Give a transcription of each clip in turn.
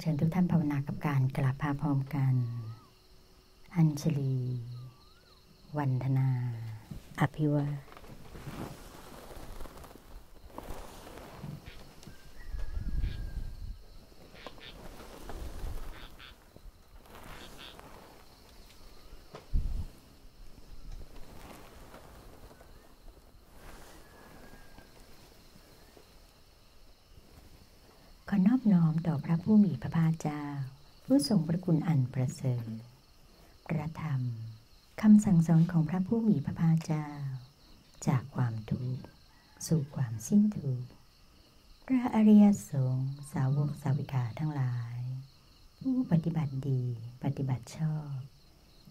เชิญทุกท่านภาวนากับการกราบพระพร้อมกันอัญชลีวันธนาอภิวาทน้อมต่อพระผู้มีพระภาคเจ้าผู้ทรงพระคุณอันประเสริฐพระธรรมคำสั่งสอนของพระผู้มีพระภาคเจ้าจากความทุกข์สู่ความสิ้นทุกข์พระอริยสงฆ์สาวกสาวิกาทั้งหลายผู้ปฏิบัติดีปฏิบัติชอบ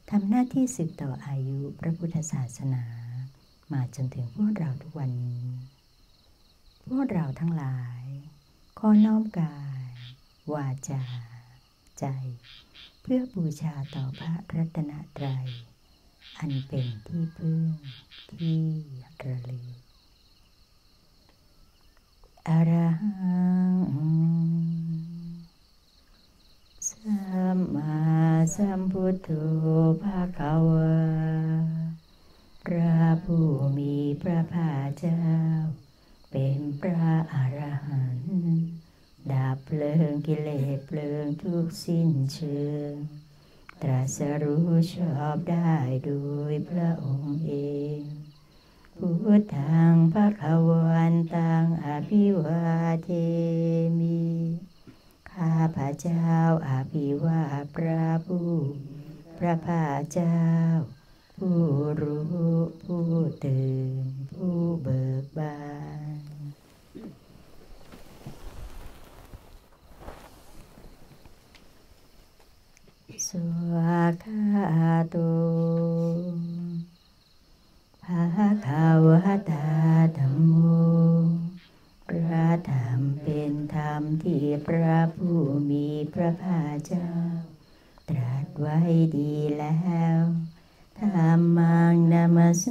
ทำหน้าที่สืบต่ออายุพระพุทธศาสนามาจนถึงพวกเราทุกวันนี้พวกเราทั้งหลายขอน้อมกายวาจาใจเพื่อบูชาต่อพระรัตนตรัยอันเป็นที่พึ่งที่ระลึกอรหังสัมมาสัมพุทโธภะคะวะพระผู้มีพระภาคเจ้าเป็นพระอรหันต์ดับเพลิงกิเลสเพลิงทุกสิ้นเชิงตรัสรู้ชอบได้โดยพระองค์เองพุทธังภคะวันตังอภิวาเทมิข้าพระเจ้าอภิวาทพระผู้พระภาคเจ้าผู้รู้ผู้ตื่นผู้เบิกบานสุขาตุภะคะวะตาธัมโมพระธรรมเป็นธรรมที่พระผู้มีพระภาคเจ้าตรัสไว้ดีแล้วธัมมังนมัสส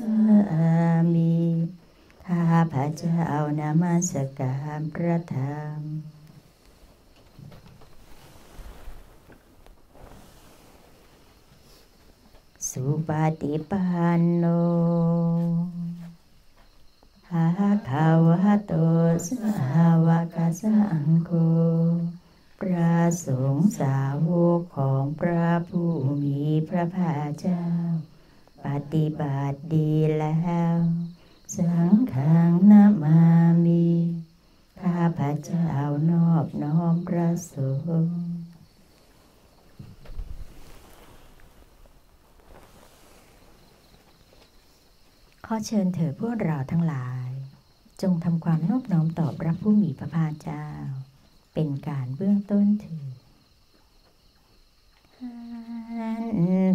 ามิข้าพระเจ้านมัสการพระธรรมสุปฏิปันโนภะวะโตสาวกสังโฆพระสงฆ์สาวกของพระผู้มีพระภาคเจ้าปฏิบัติดีแล้วสังฆังนะมามิข้าพระเจ้านอบน้อมพระสงฆ์ขอเชิญเถิดพวกเราทั้งหลายจงทำความนอบน้อมต่อพระผู้มีพระภาคเจ้าเป็นการเบื้องต้นถึง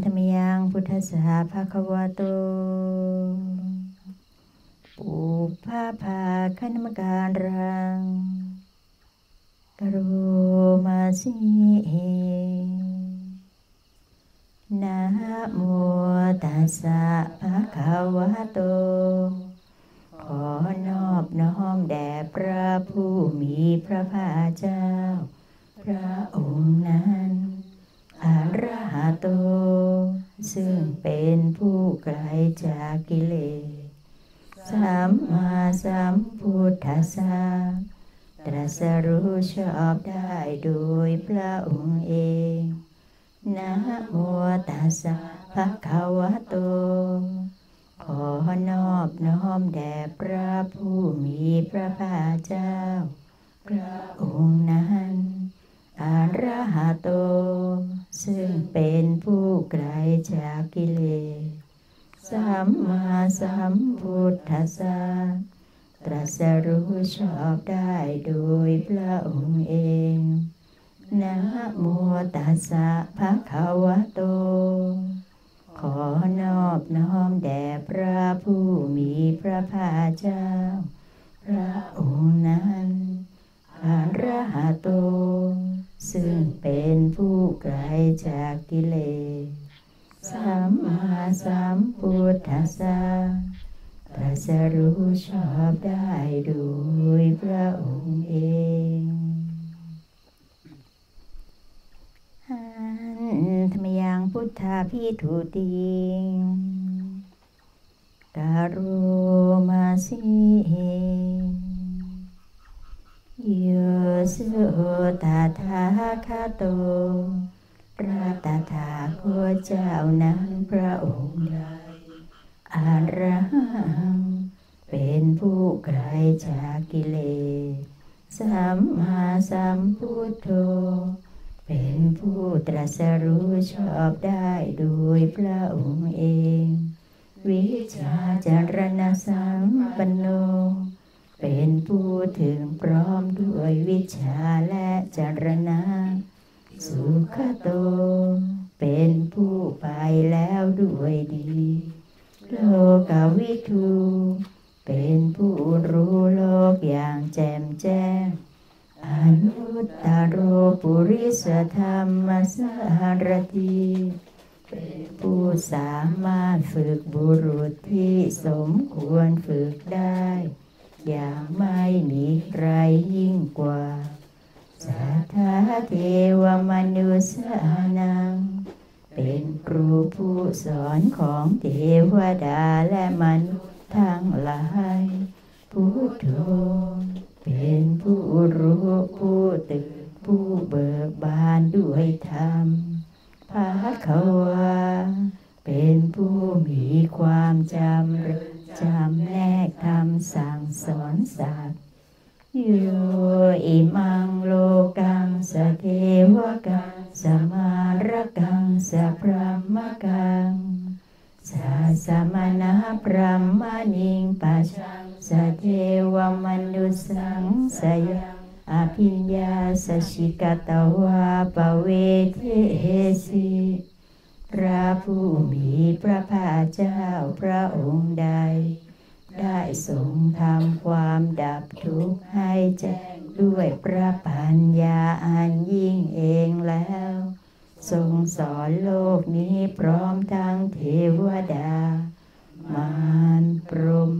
ธรรมยังพุทธัสสะภะคะวะโตปุพพะภาคณมการังกโรมาสินะโมตัสสะภะคะวะโตขอนอบน้อมแด่พระผู้มีพระภาคเจ้าพระองค์นั้นอรหัตโตซึ่งเป็นผู้ไกลจากกิเลสสัมมาสัมพุทธัสสะตรัสรู้ชอบได้โดยพระองค์เองนะโมตัสสะภะคะวะโตขอนอบน้อมแด่พระผู้มีพระภาคเจ้าพระองค์นั้นอรหัตโตซึ่งเป็นผู้ไกลจากกิเลสสัมมาสัมพุทธัสสะตรัสรู้ชอบได้โดยพระองค์เองนะโมตัสสะภะคะวะโตขอนอบน้อมแด่พระผู้มีพระภาคเจ้าพระองค์นั้นอรหัตโตซึ่งเป็นผู้ไกลจากกิเลสสัมมาสัมพุทธัสสะตรัสรู้ชอบได้โดยพระองค์เอง พุทธาภิทุติกาโรมาสิโยสุตถาคโตพระตถาคตเจ้านั้นพระองค์ใดอรหังเป็นผู้ไกลจากกิเลสสัมมาสัมพุทโธเป็นผู้ตรัสรู้ชอบได้โดยพระองค์เองวิชาจารณสัมปันโนเป็นผู้ถึงพร้อมด้วยวิชาและจรณะสุขโตเป็นผู้ไปแล้วด้วยดีโลกวิทูเป็นผู้รู้โลกอย่างแจ่มแจ้งอนุตตโรปุริสธรรมสารถิเป็นผู้สามารถฝึกบุรุษที่สมควรฝึกได้อย่างไม่มีใครยิ่งกว่าสัทธาเทวมนุสานังเป็นครูผู้สอนของเทวดาและมนุษย์ทั้งหลายพุทโธเป็นผู้รู้ผู้ตื่นผู้เบิกบานด้วยธรรมภาควาเป็นผู้มีความจำแนกธรรมสั่งสอนสัตว์โยอิมังโลกังสเทวกังสมารกังสพรหมกังสสมณะพรหมนิงปัจฉังสเทวมนุสังสยังอภิญญาสชิกตวาปเวเทสิพระผู้มีพระภาคเจ้าพระองค์ใดได้ทรงทำความดับทุกข์ให้แจ้งด้วยพระปัญญาอันยิ่งเองแล้วทรงสอนโลกนี้พร้อมทั้งเทวดามารพรหม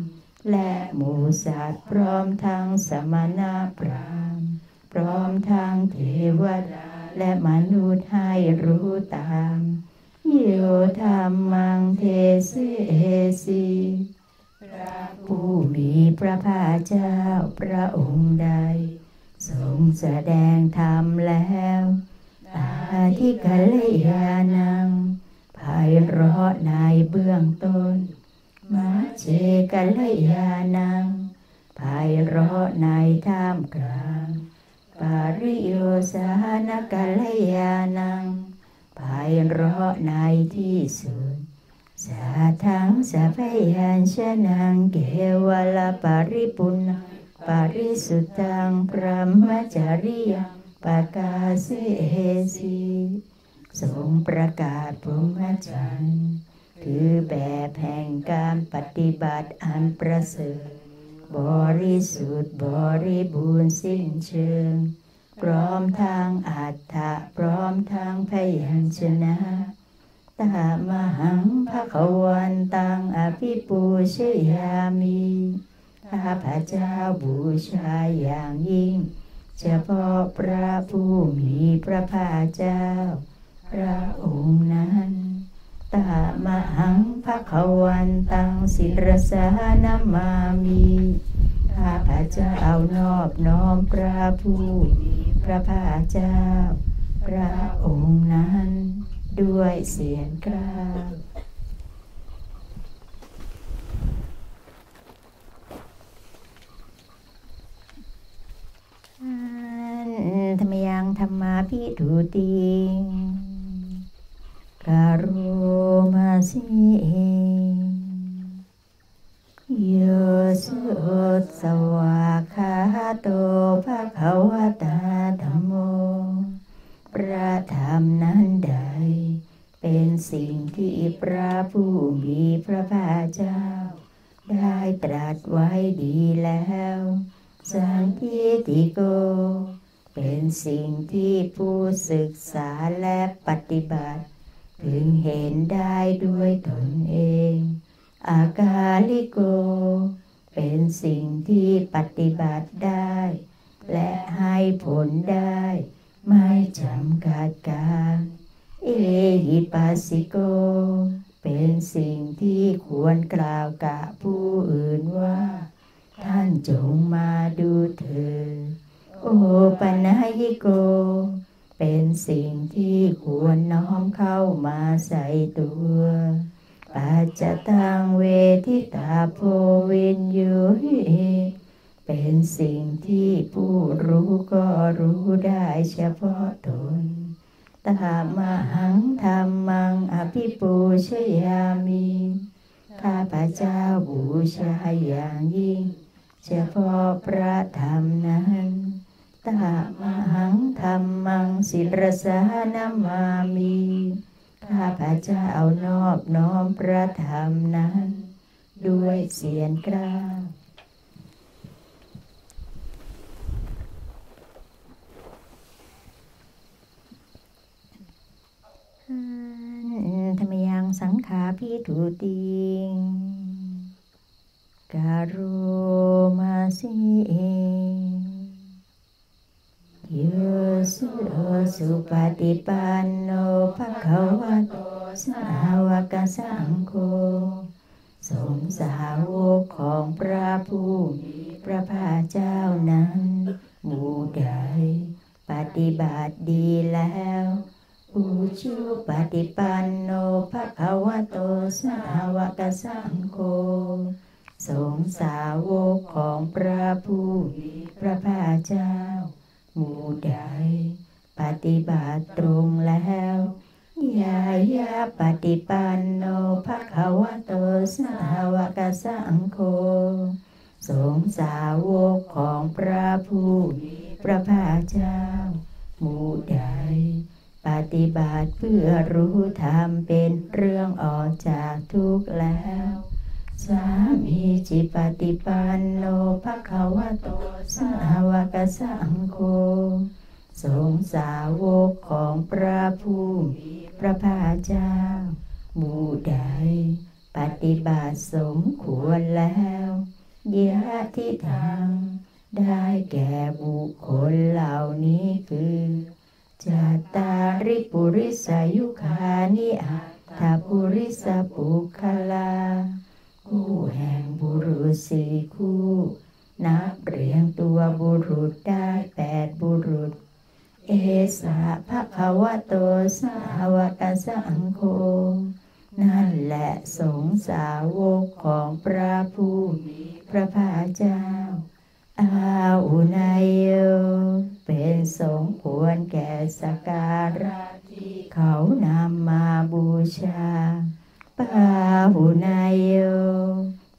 และหมู่สัตว์พร้อมทั้งสมณพราหมณ์พร้อมทั้งเทวดาและมนุษย์ให้รู้ตามโยธรรมังเทเสสิพระผู้มีพระภาคเจ้าพระองค์ใดทรงแสดงธรรมแล้วตาที่กัลยาณังไพเราะในเบื้องต้นมัชฌิกัลยาณังไพเราะในท่ามกลางปาริโยสานกัลยาณังไพเราะในที่สุดสัทธังสัพยัญชนะเกวะละปริปุณณังปริสุทธังพรหมจริยังปกาเสสิทรงประกาศพรหมจรรย์คือแบบแห่งการปฏิบัติอันประเสริฐบริสุทธิ์บริบูรณ์สิ้นเชิงพร้อมทางอัฏฐะพร้อมทางพยัญชนะตามหังภควรตังอภิปูชยามิข้าพเจ้าบูชาอย่างยิ่งเฉพาะพระผู้มีพระภาคเจ้าพระองค์นั้นตามหังภควรตังศิรสานมามิข้าพเจ้านอบน้อมพระผู้พระภาคเจ้าพระองค์นั้นด้วยเสียงกล้าธรรมยังธรรมาภิทุติกาโรมาสิโยสุสวะคาโตภะคะวะตาธัมโมพระธรรมนั้นใดเป็นสิ่งที่พระผู้มีพระภาคเจ้าได้ตรัสไว้ดีแล้วสังคิติโกเป็นสิ่งที่ผู้ศึกษาและปฏิบัติถึงเห็นได้ด้วยตนเองอากาลิโกเป็นสิ่งที่ปฏิบัติได้และให้ผลได้ไม่จำกัดการ เอหิปัสสิโกเป็นสิ่งที่ควรกล่าวกับผู้อื่นว่าท่านจงมาดูเถิดโอปนัยโกเป็นสิ่งที่ควรน้อมเข้ามาใส่ตัวปัจจตังเวทิตาโพวินยูหิเป็นสิ่งที่ผู้รู้ก็รู้ได้เฉพาะตนตามหังธัมมังอภิปูชยามิข้าพเจ้าบูชาอย่างยิ่งเฉพาะพระธรรมนั้นตามหังธัมมังศิรสานามามิข้าพเจ้านอบน้อมพระธรรมนั้นด้วยเสียงกล้าธรรมยังสังขาพิถุติงการุมาสีเองโยสุโอสุปฏิปันโนภควโตสาวกสังโฆสมสาวกของพระผู้มีพระภาคเจ้านั้นหมู่ใดปฏิบัติดีแล้วอุชุปฏิปันโนภควโตสาวกสังโฆสงฆ์สาวกของพระผู้มีพระภาคเจ้าหมู่ใดปฏิบัติตรงแล้วยายาปฏิปันโนภควโตสาวกสังโฆสงฆ์สาวกของพระผู้มีพระภาคเจ้าหมู่ใดปฏิบัติเพื่อรู้ธรรมเป็นเรื่องออกจากทุกข์แล้วสามีจิปฏิปันโนภควโตสาวกสังโฆสงฆ์สาวกของพระผู้มีพระภาคเจ้าหมู่ใดปฏิบัติสมควรแล้วยะทิทังได้แก่บุคคลเหล่านี้คือจัตตาริปุริสายุคานิอัตถปุริสปุคคลาคู่แห่งบุรุษสี่คู่นับเรียงตัวบุรุษได้8บุรุษเอสาภควโตสาวกสังโฆนั่นแหละสงฆ์สาวกของพระผู้มีพระภาคเจ้าอาอุนัยโยเป็นสมควรแก่สักการะที่เขานำมาบูชาปาหุนัยโย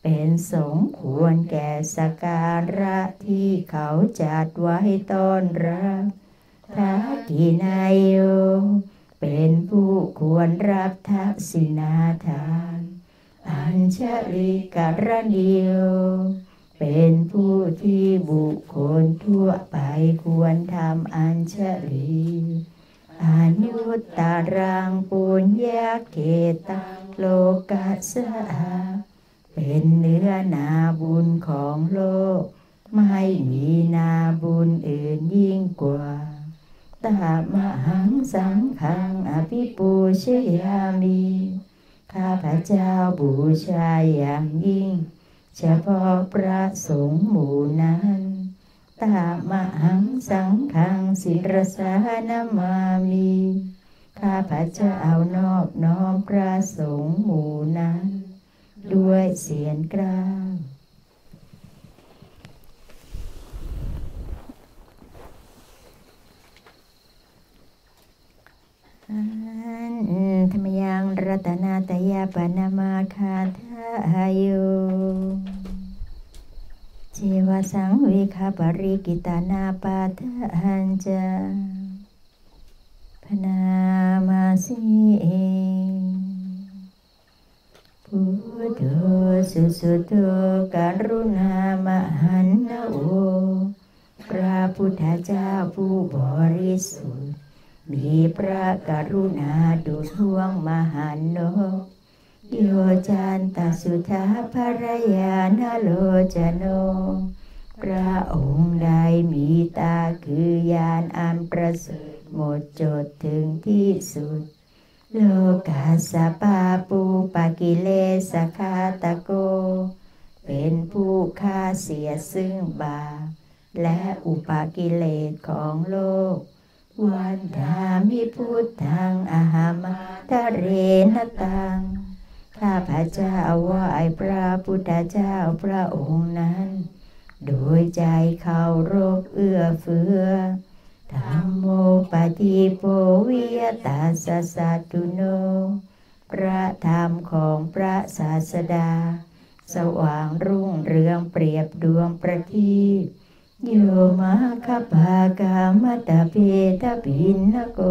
เป็นสมควรแก่สักการะที่เขาจัดไว้ต้อนรับทักขินัยโยเป็นผู้ควรรับทักษิณาทานอัญชลิกรณิโยเป็นผู้ที่บุคคลทั่วไปควรทำอัญชลีอนุตตรังปุญญาเขตังโลกัสสะเป็นเนื้อนาบุญของโลกไม่มีนาบุญอื่นยิ่งกว่าตามหังสังฆังอภิปูชยามิข้าพเจ้าบูชาอย่างยิ่งเฉพาะพระสงฆ์หมู่นั้นตามหังสังฆังศิรสานามามิข้าพเจ้านอบน้อมพระสงฆ์หมู่นั้นด้วยเสียงกล้าธรรมยังรัตนาตยปนามาคาทายุเจวสังวิคาปริกิตานาปาทหันจาพนามาสีเอพุทโธสุสุโตกรุณามหันนาโอพระพุทธเจ้าผู้บริสุทธิ์มีพระกรุณาดุจห่วงมหันโนโยจันตสุทาภรยานโลจโนพระองค์ใดมีตาคือญาณอันประเสริฐหมดจดถึงที่สุด โลกัสสะปาปูปะกิเลสะฆาตโกเป็นผู้ฆ่าเสียซึ่งบาปและอุปกิเลสของโลกวันธามิพุทธังอะหัมมาทะเรนะตังข้าพระเจ้าไหว้พระพุทธเจ้าพระองค์นั้นโดยใจเคารพเอื้อเฟื้อธัมโมปฏิโปวิยตัสสะสัตตุโนพระธรรมของพระศาสดาสว่างรุ่งเรืองเปรียบดวงประทีปโยมะคภากามตะเพทะภินนโก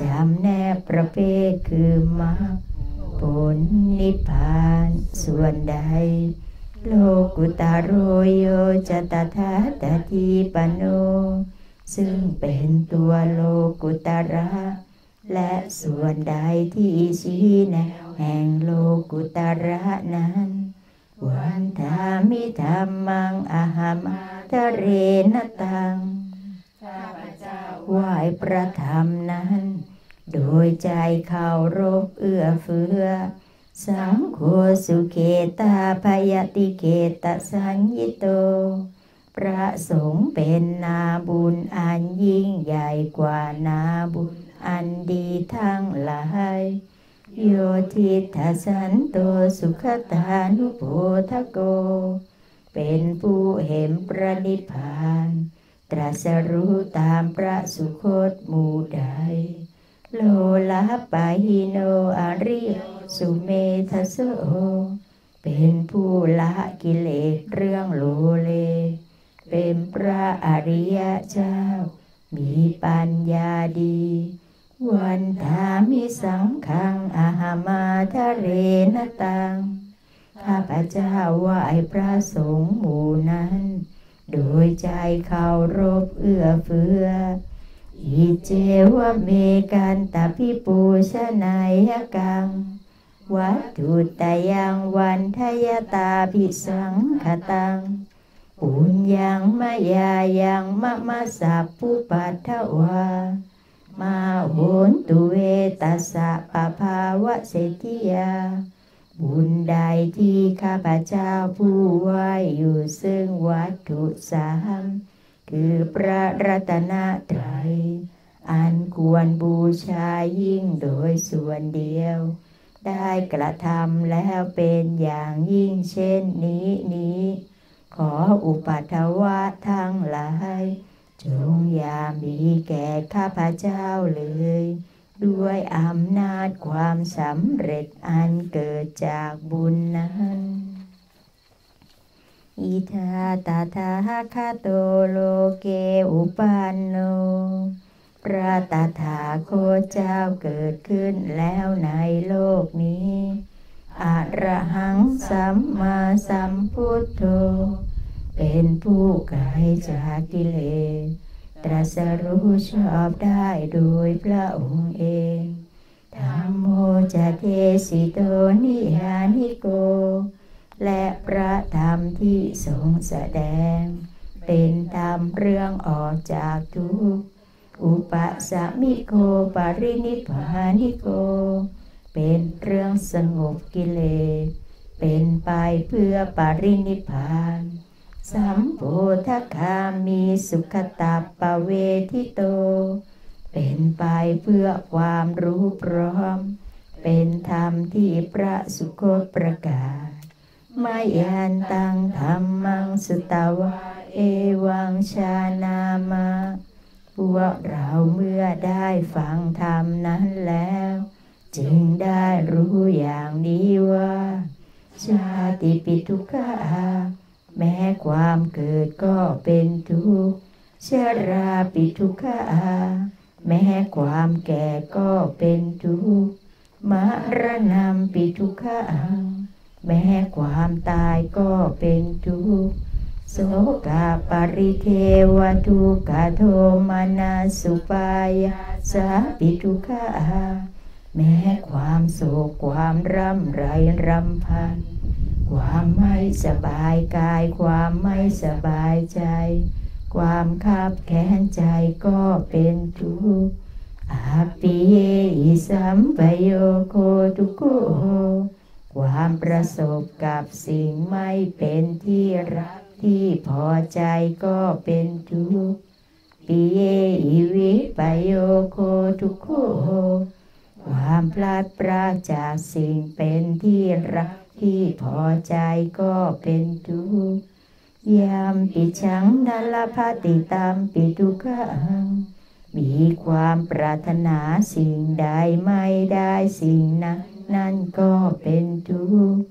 จำแนกประเภทคือมรรคผลนิพพานส่วนใดโลกุตารโรโยจตถาตถีปโนซึ่งเป็นตัวโลกุตระและส่วนใดที่ชี้แนวแห่งโลกุตระนั้นวันธามิธัมมังอะหัมมาทะเรนะตังข้าพเจ้าไหว้พระธรรมนั้นโดยใจเคารพเอื้อเฟื้อสังโฆสุเขตาพยติเขตสัญญิโตพระสงฆ์เป็นนาบุญอันยิ่งใหญ่กว่านาบุญอันดีทั้งหลายโยทิทสันโตสุขตานุโพธโกเป็นผู้เห็นพระนิพพานตรัสรู้ตามพระสุคตหมู่ใดโลลปะหิโนอริยสุเมธโสเป็นผู้ละกิเลสเรื่องโลเลเป็นพระอริยเจ้ามีปัญญาดีวันธามิสังฆังอะหัมมาทะเรนะตังข้าพเจ้าไหว้พระสงฆ์หมู่นั้นโดยใจเคารพเอื้อเฟื้ออิเจวะเมกันตะพิปูชนายกังวัตถุตยังวันทยตาภิสังขตังปุญญังมายายังมะมะสัพพุปัทธวามาโหนตุเวตัสสะปะภาวะเสติยาบุญใดที่ข้าพเจ้าผู้ไหว้อยู่ซึ่งวัตถุสามคือพระรัตนตรัยอันควรบูชายิ่งโดยส่วนเดียวได้กระทำแล้วเป็นอย่างยิ่งเช่นนี้นี้ขออุปัฏฐวะทั้งหลายจงอย่ามีแก่ข้าพเจ้าเลยด้วยอำนาจความสำเร็จอันเกิดจากบุญนั้นอิทาตถาคโตโลเกอุปันโนพระตถาคตเจ้าเกิดขึ้นแล้วในโลกนี้อะระหังสัมมาสัมพุทโธเป็นผู้ไกลจากกิเลสตรัสรู้ชอบได้โดยพระองค์เองธัมโมจเทสิโตนิยานิโกและพระธรรมที่ทรงแสดงเป็นธรรมเรื่องออกจากทุกข์อุปสมิโกปรินิพพานิโกเป็นเรื่องสงบกิเลสเป็นไปเพื่อปรินิพพานสัมโพธคามีสุขตัปปเวทิโตเป็นไปเพื่อความรู้พร้อมเป็นธรรมที่พระสุคตประกาศมยันตังธัมมังสุตวะเอวังชานามาพวกเราเมื่อได้ฟังธรรมนั้นแล้วจึงได้รู้อย่างนี้ว่าชาติปิทุกขาแม้ความเกิดก็เป็นทุกข์ชราปิทุกขาแม้ความแก่ก็เป็นทุกข์มรณัมปิทุกขาแม้ความตายก็เป็นทุกข์โสกาปริเทวทุกขโทมนัสสุปายาสาปิทุกขาแม้ความโศกความร่ำไรรำพันความไม่สบายกายความไม่สบายใจความคับแค้นใจก็เป็นทุกข์อาปิเยอิ สัมปโยโคทุโกความประสบกับสิ่งไม่เป็นที่รักที่พอใจก็เป็นทุกข์ปิเยอิวิปโยโคทุกโขความพลัดพรากจากสิ่งเป็นที่รักที่พอใจก็เป็นทุกข์ยามปิชังนัลภาติตามปิทุกขังมีความปรารถนาสิ่งใดไม่ได้สิ่งนั้นนั่นก็เป็นทุกข์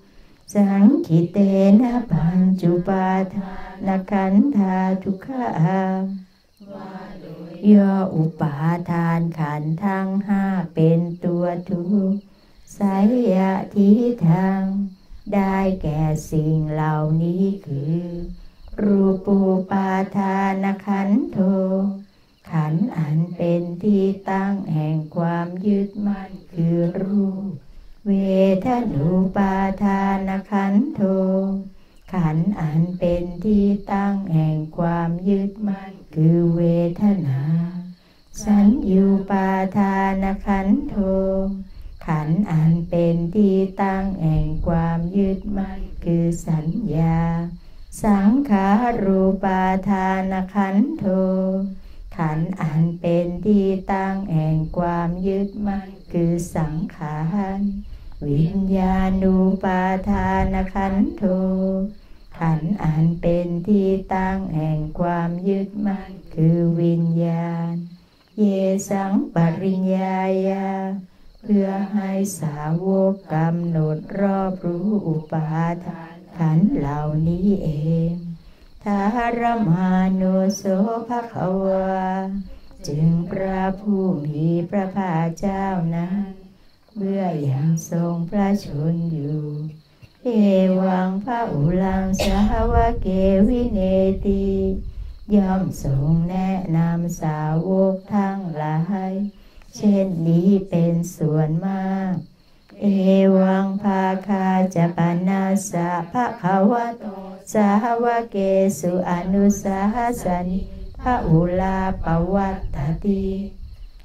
สังขิเตนะปัญจุปาทานขันธาทุกขาย่ออุปาทานขันธ์ทั้งห้าเป็นตัวทุกข์ไสยทิฏฐังได้แก่สิ่งเหล่านี้คือรูปูปาทานขันโธขันธ์อันเป็นที่ตั้งแห่งความยึดมั่นคือรูปเวทนูปาทานขันโธขันธ์อันเป็นที่ตั้งแห่งความยึดมั่นคือเวทนาสัญญูปาทานขันโธขันธ์อันเป็นที่ตั้งแห่งความยึดมั่นคือสัญญาสังขารูปาทานขันโธขันธ์อันเป็นที่ตั้งแห่งความยึดมั่นคือสังขารวิญญาณูปาทานขันโธขันธ์อันเป็นที่ตั้งแห่งความยึดมั่นคือวิญญาณเยสังปริญญายาเพื่อให้สาวกกำหนดรอบรู้อุปาทานขันธ์เหล่านี้เองทารมานุโสภควาจึงพระผู้มีพระภาคเจ้านั้นเมื่อยังทรงพระชนอยู่เอวังพระอุลังสาวเกวิเนติย่อมทรงแนะนำสาวกทั้งหลายเช่นนี้เป็นส่วนมากเอวังภาคาจปนัสสะภควโตสาวเกสุอนุสาสนิพระอุลาปวัตตติ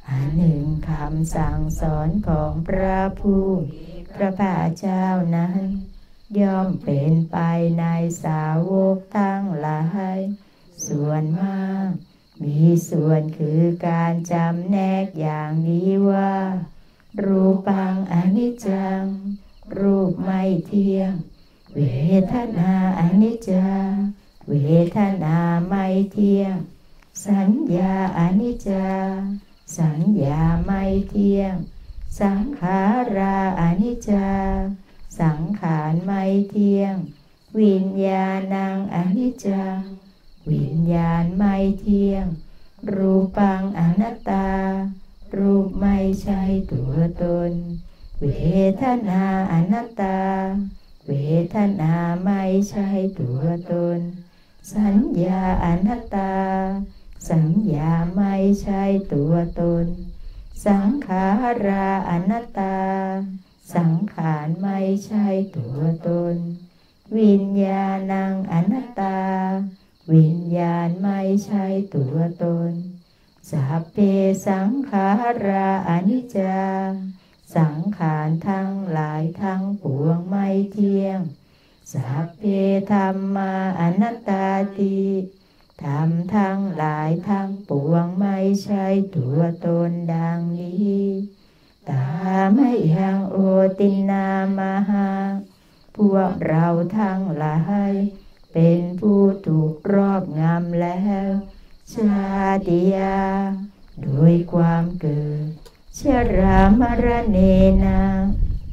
อันหนึ่งคำสั่งสอนของพระผู้มีพระภาคเจ้านั้นย่อมเป็นไปในสาวกทั้งหลายส่วนมากมีส่วนคือการจำแนกอย่างนี้ว่ารูปังอนิจจังรูปไม่เที่ยงเวทนาอนิจจาเวทนาไม่เที่ยงสัญญาอนิจจาสัญญาไม่เที่ยงสังขาราอนิจจาสังขารไม่เที่ยงวิญญาณังอนิจจังวิญญาณไม่เที่ยงรูปังอนัตตารูปไม่ใช่ตัวตนเวทนาอนัตตาเวทนาไม่ใช่ตัวตนสัญญาอนัตตาสัญญาไม่ใช่ตัวตนสังขาราอนัตตาสังขารไม่ใช่ตัวตนวิญญาณังอนัตตาวิญญาณไม่ใช่ตัวตนสัพเพสังขาราอนิจจาสังขารทั้งหลายทั้งปวงไม่เที่ยงสัพเพธัมมาอนัตตาติธรรมทั้งหลายทั้งปวงไม่ใช่ตัวตนดังนี้ตามะยังโอตินามหาพวกเราทั้งหลายเป็นผู้ถูกรอบงำแล้วชาติยาโดยความเกิดชรามรณะนา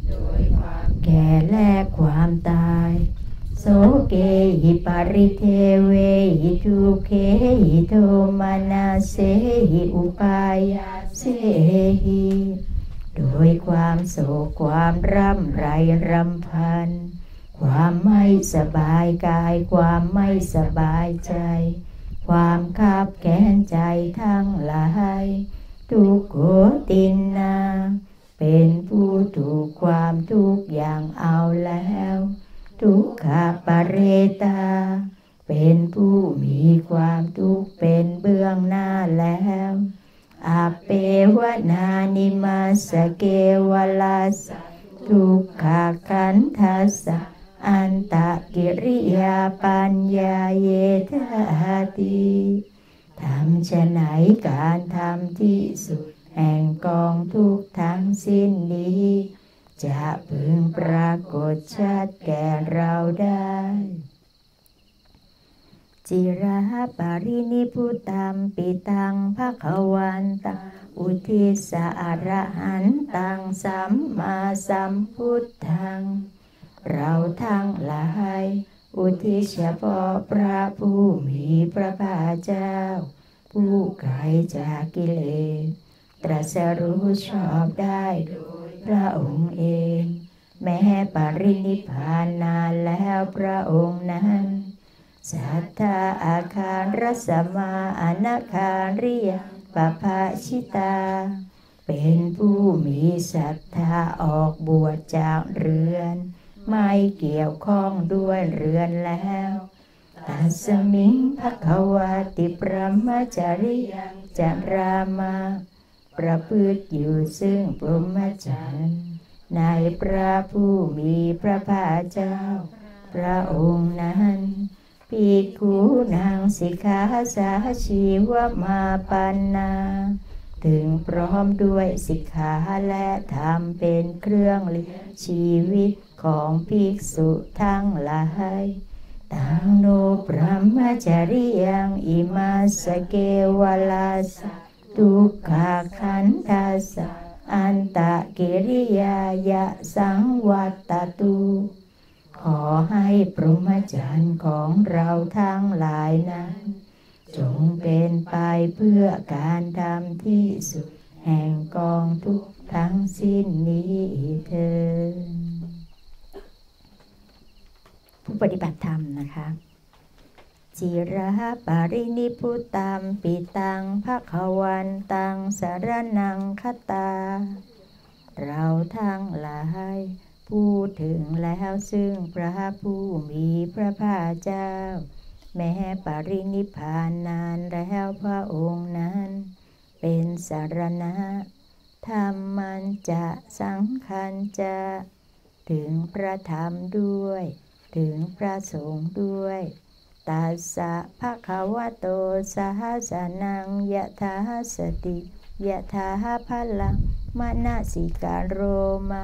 โดยความแก่และความตายโสเกหิปริเทเวหิทุกเขหิโทมานาเสหิอุปายาเสหิโดยความโศกความร่ำไรรำพันความไม่สบายกายความไม่สบายใจความคับแค้นใจทั้งหลายทุกโขตินนาเป็นผู้ถูกความทุกข์อย่างเอาแล้วทุกขปเรตาเป็นผู้มีความทุกข์เป็นเบื้องหน้าแล้ว อเปวนานิมาสเกวลาสทุกขคันทัสสะอันตะกิริยาปัญญาเยธาติทำชะไหนการทำที่สุดแห่งกองทุกข์ทั้งสิ้นนี้จะพึงปรากฏชัดแก่เราได้จิราปรินิพุตังปิตังภคะวันตังอุทิสะอรหันตังสัมมาสัมพุทธังเราทั้งหลายอุทิศเฉพาะพระผู้มีพระภาคเจ้าผู้ไกลจากกิเลสตรัสรู้ชอบได้โดยพระองค์เองแม้ปรินิพพานนานแล้วพระองค์นั้นสัทธาอาคารรัสมาอนาคาริยปภาชิตาเป็นผู้มีศรัทธาออกบวชจากเรือนไม่เกี่ยวข้องด้วยเรือนแล้วตัสมิงภควาติพระมจริยังจารามาประพฤติอยู่ซึ่งพรหมจรรย์ในพระผู้มีพระภาคเจ้าพระองค์นั้นภิกขุนางสิกขาสาชีวมาปันนาถึงพร้อมด้วยสิกขาและธรรมเป็นเครื่องเลี้ยงชีวิตของภิกษุทั้งหลายตังโนพระมจริยังอิมาสเกวลาสทุกขคันทัสสะอันตะกิริยายะสังวัตตุขอให้พรหมจรรย์ของเราทั้งหลายนั้นจงเป็นไปเพื่อการทำที่สุดแห่งกองทุกข์ทั้งสิ้นนี้เถิดผู้ปฏิบัติธรรมนะคะจิราปรินิพุตังปิตังภะคะวันตังสรณังคัตตาเราทั้งหลายพูดถึงแล้วซึ่งพระผู้มีพระภาคเจ้าแม้ปรินิพพานนานแล้วพระองค์นั้นเป็นสรณะธัมมัญจะสังคัญจะถึงพระธรรมด้วยถึงพระสงฆ์ด้วยตัสสะภะคะวะโตสหัสสนังยะถาสติยะถาภลังมนสิกาโรมา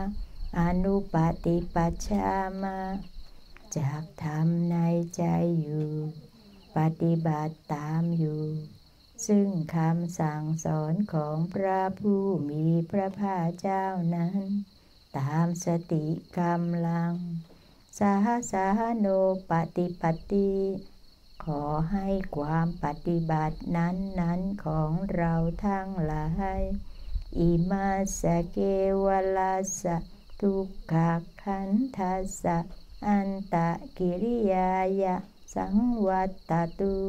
อนุปฏิปัชฌามาจักทำในใจอยู่ปฏิบัติตามอยู่ซึ่งคำสั่งสอนของพระผู้มีพระภาคเจ้านั้นตามสติกำลังสหสาโนปฏิปติขอให้ความปฏิบัตินั้นของเราทั้งหลายอิมาสเกวลาสทุกขคันทัสสะอันตะกิริยายะสังวัตตุ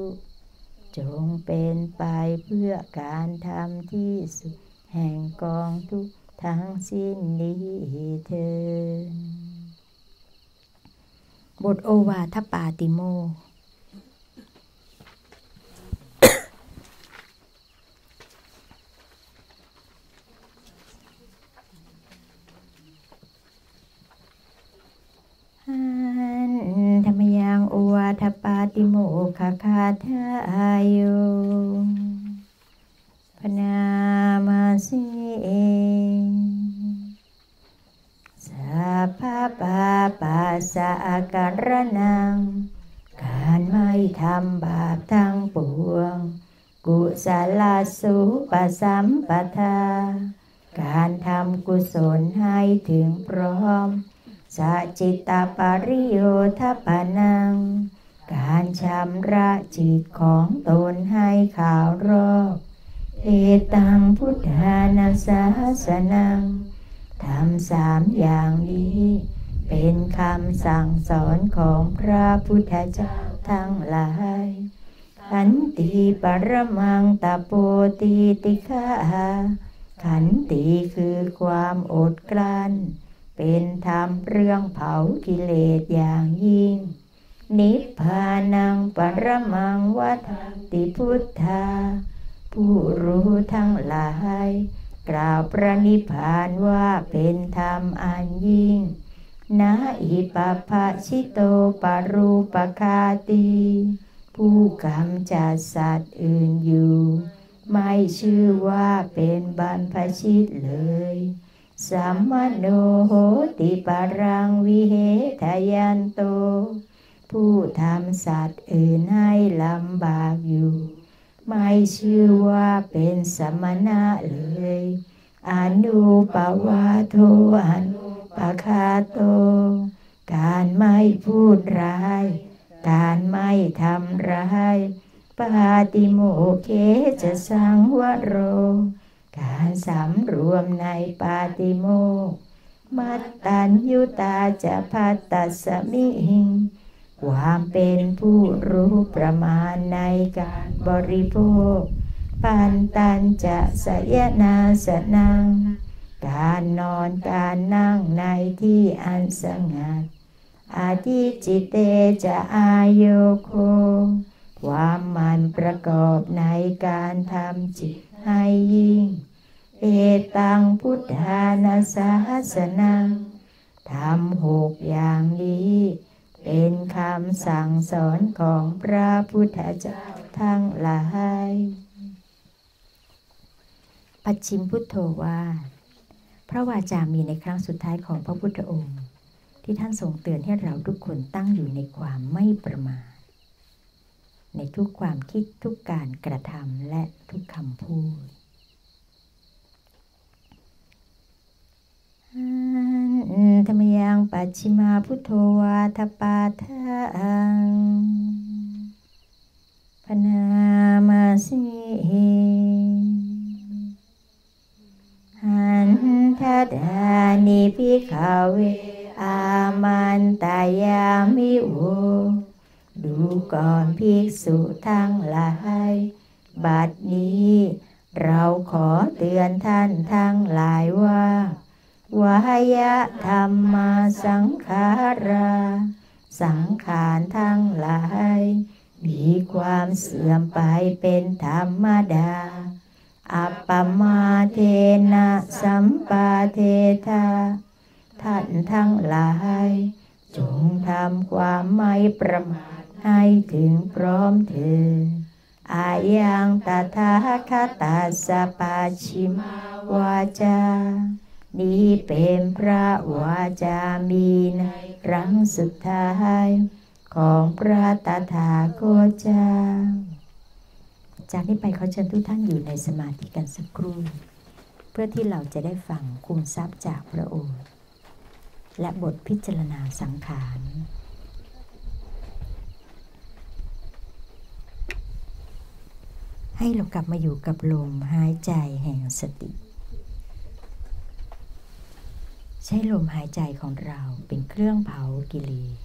จงเป็นไปเพื่อการทำที่สุดแห่งกองทุกข์ทั้งสิ้นนี้เถิดบทโอวาทปาติโมกข์ ธรรมยังโอวาทปาติโมกขคาถายุพนามาสิสัพพะปาปัสสะอาการนังการไม่ทำบาปทั้งปวงกุศลสุปสัมปทาการทำกุศลให้ถึงพร้อมสัจจิตปริโยทปนังการชำระจิตของตนให้ขาวรอบเอตังพุทธานาสาสนังทำสามอย่างนี้เป็นคำสั่งสอนของพระพุทธเจ้าทั้งหลายขันติปรมังตโปติติฆาขันติคือความอดกลั้นเป็นธรรมเรื่องเผากิเลสอย่างยิ่งนิพพานังปรมังวัฏติพุทธา ผู้รู้ทั้งหลายกล่าวพระนิพพานว่าเป็นธรรมอันยิ่งนะอิปปะชิโตปรูปคาติผู้กำจัดสัตว์อื่นอยู่ไม่ชื่อว่าเป็นบัมพชิตเลยสัมมโนโหติปรังวิเหทยันโตผู้ทำสัตว์อื่นให้ลำบากอยู่ไม่ชื่อว่าเป็นสมณะเลยอนุปวาโทอนุปคาโตการไม่พูดร้ายการไม่ทำร้ายปาติโมเคจะสังวโรการสำรวมในปาติโมกข์มัตตัญญุตาจะภัตตัสสมิหิงความเป็นผู้รู้ประมาณในการบริโภคปันตัญจะสยนาสนังการนอนการนั่งในที่อันสงัดอาทิจิเตจะอายโยโคความมันประกอบในการทำจิตให้ยิ่งเอตังพุทธานาสาสนังทำหกอย่างนี้เป็นคำสั่งสอนของพระพุทธเจ้าทั้งหลายปัจฉิมพุทโธว่าพระวาจามีในครั้งสุดท้ายของพระพุทธองค์ที่ท่านทรงเตือนให้เราทุกคนตั้งอยู่ในความไม่ประมาทในทุกความคิดทุกการกระทำและทุกคำพูดธรรมยังปัจฉิมาพุทโธวาทปาทังพนามาสิหันทัดหานิพิขเวอามันตายามิโวดูก่อนภิกษุทั้งหลายบัดนี้เราขอเตือนท่านทั้งหลายว่าวายะธรรมาสังขาราสังขารทั้งหลายมีความเสื่อมไปเป็นธรรมดาอัปปมาเทนะสัมปาเทธาท่านทั้งหลายจงทำความไม่ประมาทให้ถึงพร้อมเถิดอายังตถาคตัสสะปัจฉิมวาจานี้เป็นพระวาจามีในครั้งสุดท้ายของพระตถาคตเจ้าจากนี้ไปขอเชิญทุกท่านอยู่ในสมาธิกันสักครู่เพื่อที่เราจะได้ฟังคุมทรัพย์จากพระโอษฐ์และบทพิจารณาสังขารให้เรากลับมาอยู่กับลมหายใจแห่งสติใช้ลมหายใจของเราเป็นเครื่องเผากิเลส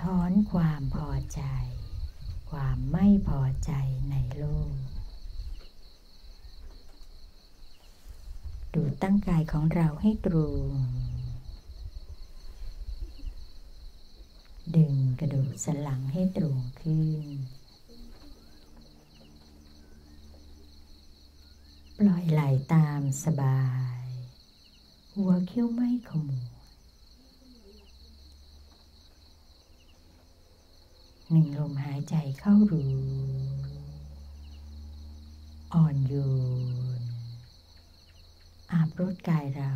ถอนความพอใจความไม่พอใจในโลกดูตั้งกายของเราให้ตรงดึงกระดูกสันหลังให้ตรงขึ้นปล่อยไหลตามสบายหัวคิ้วไม่ขมวดหนึ่งลมหายใจเข้ารู้อ่อนโยนอาบรดกายเรา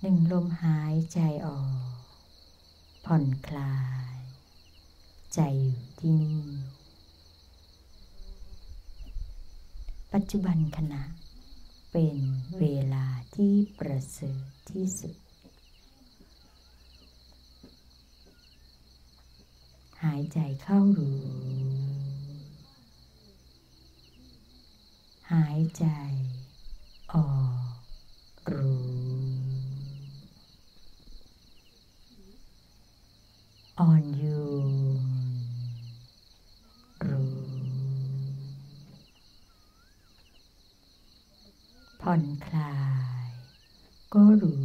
หนึ่งลมหายใจออกผ่อนคลายใจอยู่ที่นี่ปัจจุบันขณะเป็นเวลาที่ประเสริฐที่สุดหายใจเข้ารู้หายใจออกรู้อ่อนโยนผ่อนคลายก็รู้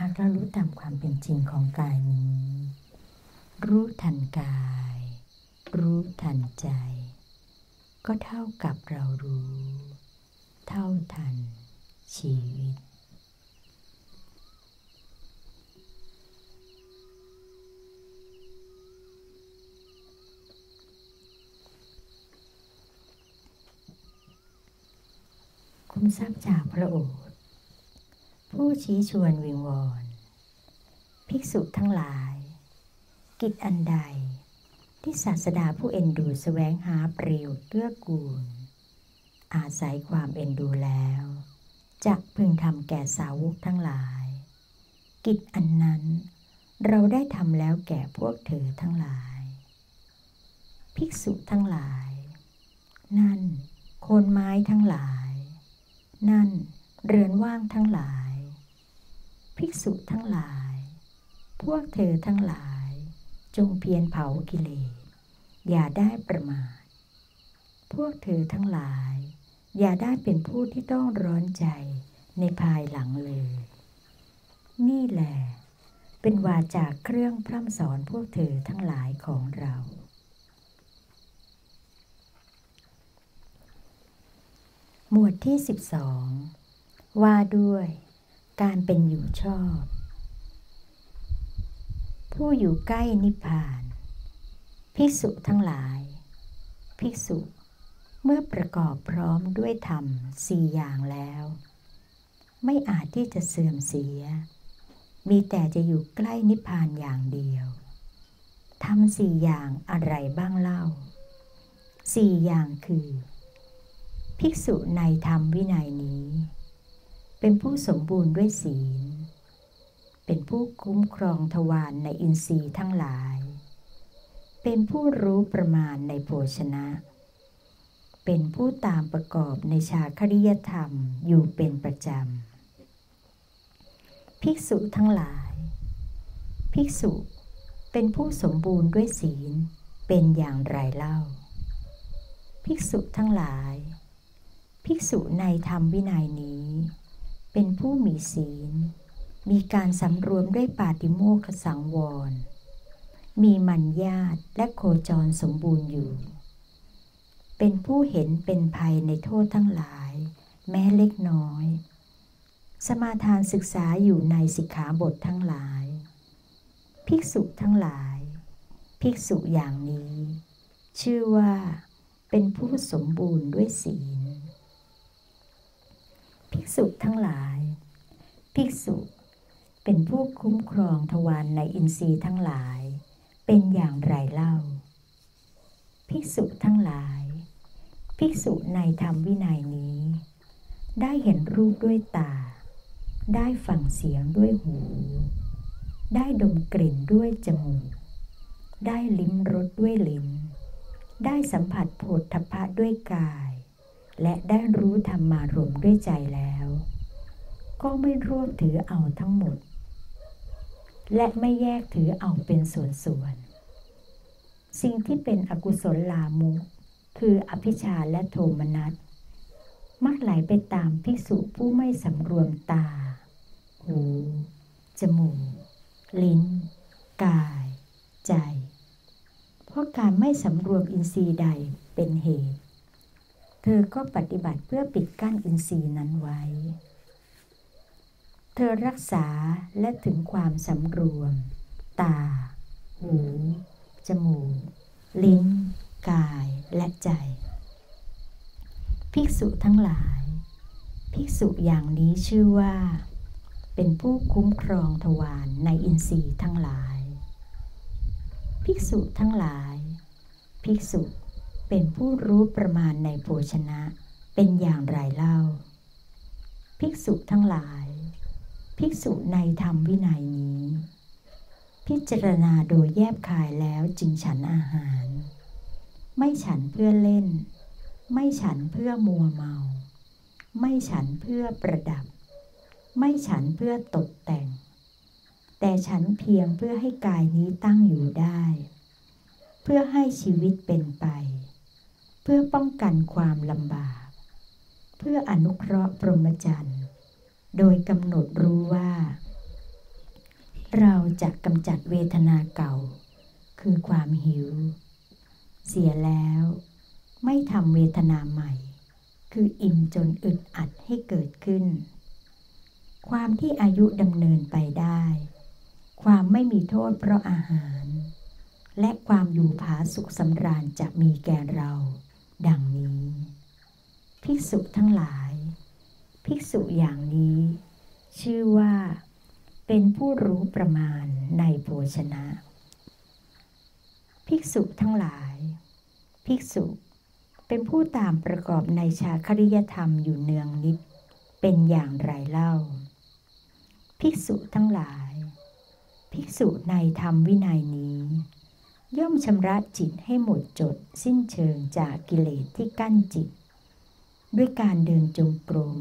หากเรารู้ตามความเป็นจริงของกายนี้รู้ทันกายรู้ทันใจก็เท่ากับเรารู้เท่าทันชีวิตคุณทราบจากพระโอษฐ์ผู้ชี้ชวนวิงวอนภิกษุทั้งหลายกิจอันใดที่ศาสดาผู้เอ็นดูแสวงหาประโยชน์เกื้อกูลอาศัยความเอ็นดูแล้วจักพึงทำแก่สาวกทั้งหลายกิจอันนั้นเราได้ทำแล้วแก่พวกเธอทั้งหลายภิกษุทั้งหลายนั่นโคนไม้ทั้งหลายนั่นเรือนว่างทั้งหลายภิกษุทั้งหลายพวกเธอทั้งหลายจงเพียรเผากิเลสอย่าได้ประมาทพวกเธอทั้งหลายอย่าได้เป็นผู้ที่ต้องร้อนใจในภายหลังเลยนี่แหละเป็นวาจาเครื่องพร่ำสอนพวกเธอทั้งหลายของเราหมวดที่12ว่าด้วยการเป็นอยู่ชอบผู้อยู่ใกล้นิพพานภิกษุทั้งหลายภิกษุเมื่อประกอบพร้อมด้วยธรรม4อย่างแล้วไม่อาจที่จะเสื่อมเสียมีแต่จะอยู่ใกล้นิพพานอย่างเดียวธรรม4อย่างอะไรบ้างเล่า4อย่างคือภิกษุในธรรมวินัยนี้เป็นผู้สมบูรณ์ด้วยศีลเป็นผู้คุ้มครองทวารในอินทรีย์ทั้งหลายเป็นผู้รู้ประมาณในโภชนะเป็นผู้ตามประกอบในชาคริยธรรมอยู่เป็นประจำภิกษุทั้งหลายภิกษุเป็นผู้สมบูรณ์ด้วยศีลเป็นอย่างไรเล่าภิกษุทั้งหลายภิกษุในธรรมวินัยนี้เป็นผู้มีศีลมีการสำรวมด้วยปาติโมกขสังวรมีมัญญาตและโคจรสมบูรณ์อยู่เป็นผู้เห็นเป็นภัยในโทษทั้งหลายแม้เล็กน้อยสมาทานศึกษาอยู่ในสิกขาบททั้งหลายภิกษุทั้งหลายภิกษุอย่างนี้ชื่อว่าเป็นผู้สมบูรณ์ด้วยศีลภิกษุทั้งหลายภิกษุเป็นผู้คุ้มครองทวารในอินทรีย์ทั้งหลายเป็นอย่างไรเล่าภิกษุทั้งหลายภิกษุในธรรมวินัยนี้ได้เห็นรูปด้วยตาได้ฟังเสียงด้วยหูได้ดมกลิ่นด้วยจมูกได้ลิ้มรสด้วยลิ้นได้สัมผัสโผฏฐัพพะด้วยกายและได้รู้ธรรมารมณ์ด้วยใจแล้วก็ไม่รวบถือเอาทั้งหมดและไม่แยกถือเอาเป็นส่วนๆสิ่งที่เป็นอกุศลลามุคืออภิชฌาและโทมนัสมักไหลไปตามภิกษุผู้ไม่สำรวมตาหูจมูกลิ้นกายใจเพราะการไม่สำรวมอินทรีย์ใดเป็นเหตุเธอก็ปฏิบัติเพื่อปิดกั้นอินทรีย์นั้นไว้เธอรักษาและถึงความสำรวมตาหูจมูกลิ้นกายและใจภิกษุทั้งหลายภิกษุอย่างนี้ชื่อว่าเป็นผู้คุ้มครองทวารในอินทรีย์ทั้งหลายภิกษุทั้งหลายภิกษุเป็นผู้รู้ประมาณในโภชนะเป็นอย่างไรเล่าภิกษุทั้งหลายภิกษุในธรรมวินัยนี้พิจารณาโดยแยบคายแล้วจึงฉันอาหารไม่ฉันเพื่อเล่นไม่ฉันเพื่อมัวเมาไม่ฉันเพื่อประดับไม่ฉันเพื่อตกแต่งแต่ฉันเพียงเพื่อให้กายนี้ตั้งอยู่ได้เพื่อให้ชีวิตเป็นไปเพื่อป้องกันความลำบากเพื่ออนุเคราะห์พรหมจรรย์โดยกำหนดรู้ว่า เราจะกำจัดเวทนาเก่าคือความหิวเสียแล้วไม่ทำเวทนาใหม่คืออิ่มจนอึดอัดให้เกิดขึ้นความที่อายุดำเนินไปได้ความไม่มีโทษเพราะอาหารและความอยู่ผาสุขสำราญจะมีแก่เราดังนี้ภิกษุทั้งหลายภิกษุอย่างนี้ชื่อว่าเป็นผู้รู้ประมาณในโภชนะภิกษุทั้งหลายภิกษุเป็นผู้ตามประกอบในชาคริยธรรมอยู่เนืองนิดเป็นอย่างไรเล่าภิกษุทั้งหลายภิกษุในธรรมวินัยนี้ย่อมชำระจิตให้หมดจดสิ้นเชิงจากกิเลสที่กั้นจิตด้วยการเดินจงกรม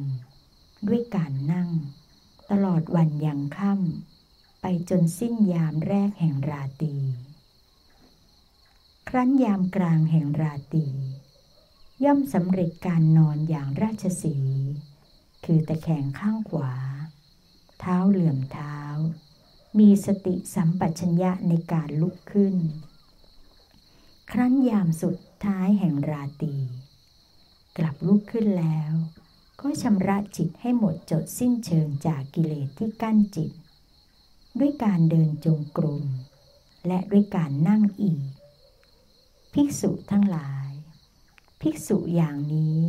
ด้วยการนั่งตลอดวันยังค่ำไปจนสิ้นยามแรกแห่งราตรีครั้นยามกลางแห่งราตรีย่อมสำเร็จการนอนอย่างราชสีห์คือตะแคงข้างขวาเท้าเหลื่อมเท้ามีสติสัมปชัญญะในการลุกขึ้นครั้นยามสุดท้ายแห่งราตรีกลับลุกขึ้นแล้วก็ชำระจิตให้หมดจดสิ้นเชิงจากกิเลสที่กั้นจิตด้วยการเดินจงกรมและด้วยการนั่งอีกภิกษุทั้งหลายภิกษุอย่างนี้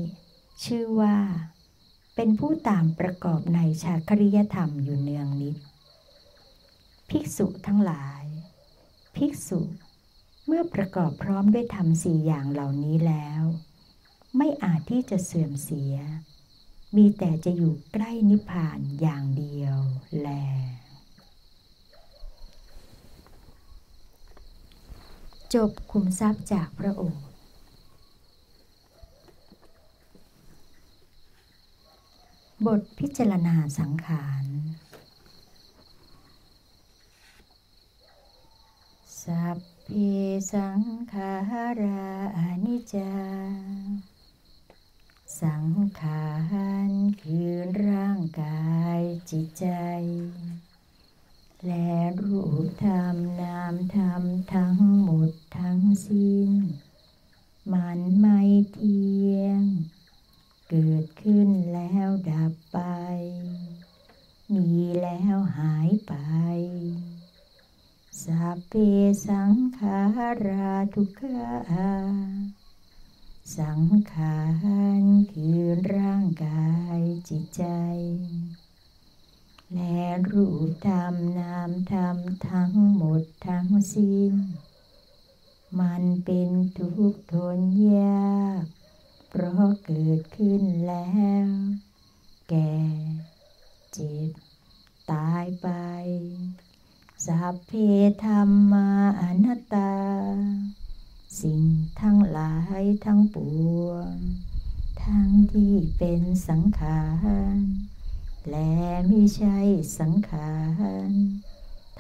ชื่อว่าเป็นผู้ตามประกอบในชาคริยธรรมอยู่เนืองนิดภิกษุทั้งหลายภิกษุเมื่อประกอบพร้อมด้วยธรรมสี่อย่างเหล่านี้แล้วไม่อาจที่จะเสื่อมเสียมีแต่จะอยู่ใกล้นิพพานอย่างเดียวแลจบขุมทรัพย์จากพระโอษฐ์บทพิจารณาสังขารสัพเพสังขาราอนิจจาสังขารคือร่างกายจิตใจและรูปธรรมนามธรรมทั้งหมดทั้งสิ้นมันไม่เที่ยงเกิดขึ้นแล้วดับไปมีแล้วหายไปสัพเพสังขาราทุกขาสังขารคือร่างกายจิตใจและรูปธรรมนามธรรมทั้งหมดทั้งสิ้นมันเป็นทุกข์ทนยากเพราะเกิดขึ้นแล้วแก่เจ็บตายไปสัพเพธัมมาอนัตตาสิ่งทั้งหลายทั้งปวงทั้งที่เป็นสังขารและไม่ใช่สังขาร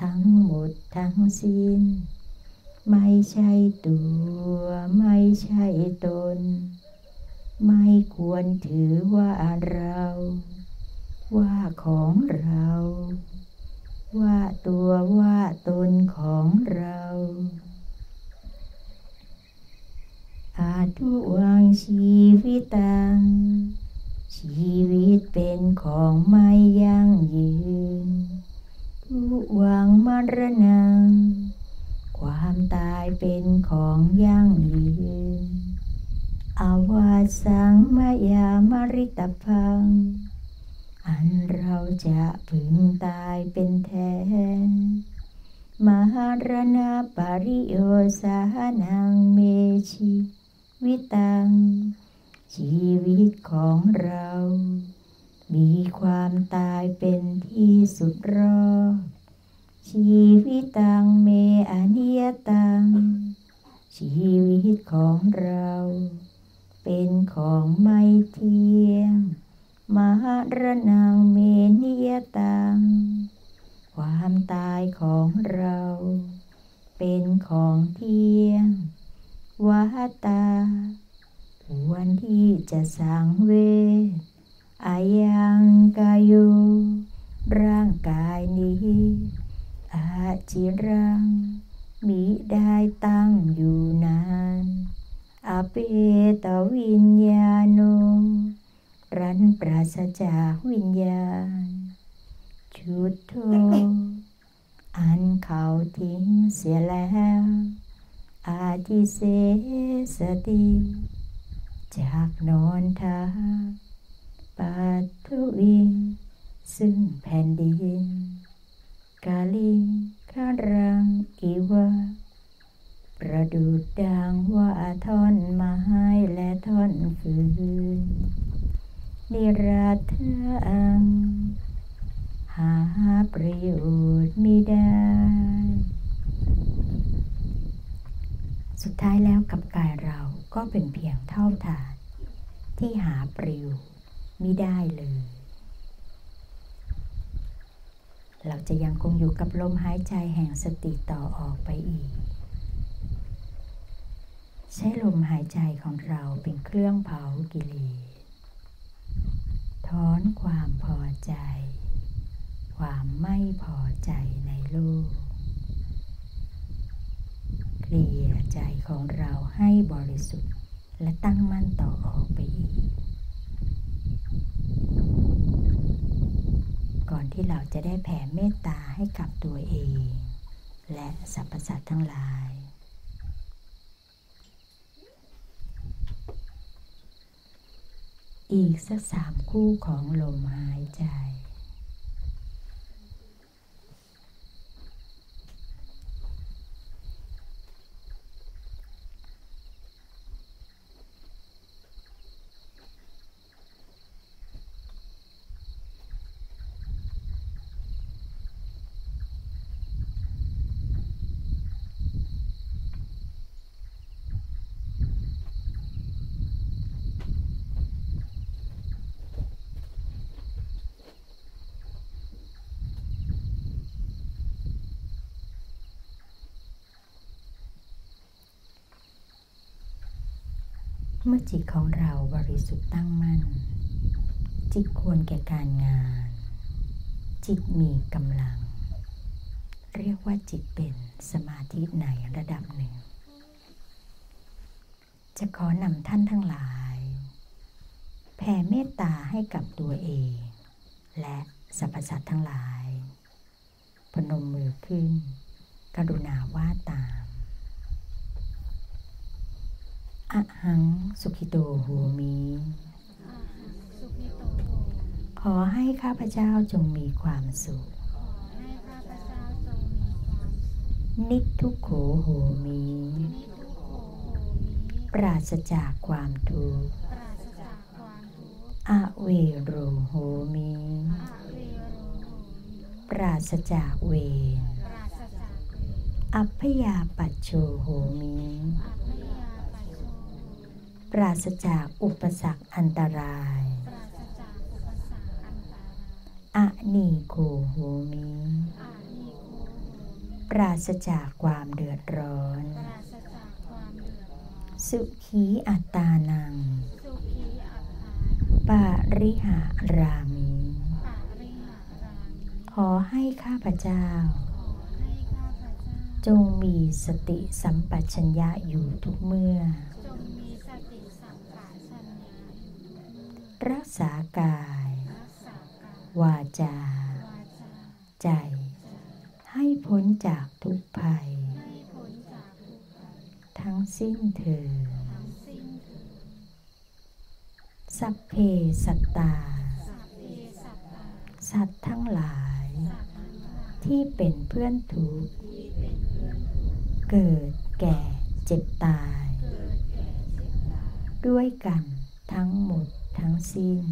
ทั้งหมดทั้งสิ้นไม่ใช่ตัวไม่ใช่ตนไม่ควรถือว่าเราว่าของเราว่าตัวว่าตนของเราอาทุวังชีวิตังชีวิตเป็นของไม่ยั่งยืนทุวังมรณังความตายเป็นของยั่งยืนอวาสังมยามริตภังอันเราจะพึงตายเป็นแท้มหารณะปริโยสานังเมชีวิตังชีวิตของเรามีความตายเป็นที่สุดรอบชีวิตังเมอนิยตังชีวิตของเราเป็นของไม่เที่ยงมหรณังเมนิยตังความตายของเราเป็นของเที่ยงวาตาวันที่จะสังเวชอายังกายุร่างกายนี้อา อาจิรังมิได้ตั้งอยู่นานอเปตวิญญาโนรันปราศจากวิญญาณชุดโทอันเขาทิ้งเสียแล้วอาทิเสสติจากนอนทาปัทวิงซึ่งแผ่นดินกาลิงคารังอิวะประดุดดังว่าท่อนไม้และท่อนฟืนนิราเทอังหาประโยชน์ไม่ได้สุดท้ายแล้วกับกายเราก็เป็นเพียงเท่าฐานที่หาประโยชน์ไม่ได้เลยเราจะยังคงอยู่กับลมหายใจแห่งสติต่อออกไปอีกใช้ลมหายใจของเราเป็นเครื่องเผากิเลสถอนความพอใจความไม่พอใจในโลกเคลียร์ใจของเราให้บริสุทธิ์และตั้งมั่นต่อออกไปอีกก่อนที่เราจะได้แผ่เมตตาให้กับตัวเองและสรรพสัตว์ทั้งหลายอีกสัก3 คู่ของลมหายใจเมื่อจิตของเราบริสุทธิ์ตั้งมั่นจิตควรแก่การงานจิตมีกำลังเรียกว่าจิตเป็นสมาธิในระดับหนึ่งจะขอนำท่านทั้งหลายแผ่เมตตาให้กับตัวเองและสรรพสัตว์ทั้งหลายพนมมือขึ้นกรุณาว่าตามอะหังสุขิโตโหมิขอให้ข้าพเจ้าจงมีความสุขนิทุโขโหมิปราศจากความทุกข์อะเวโรโหมิปราศจากเวรอัพยาปัชโชโหมิปราศจากอุปสรรคอันตรายอะนีโกโหมิปราศจากความเดือดร้อนสุขีอัตตานังปริหารามิขอให้ข้าพเจ้าจงมีสติสัมปชัญญะอยู่ทุกเมื่อรักษากายวาจาใจให้พ้นจากทุกภัยทั้งสิ้นเถิดสัพเพสัตตาสัตว์ทั้งหลายที่เป็นเพื่อนทุกข์เกิดแก่เจ็บตายด้วยกันทั้งหมดทั้งสิ้น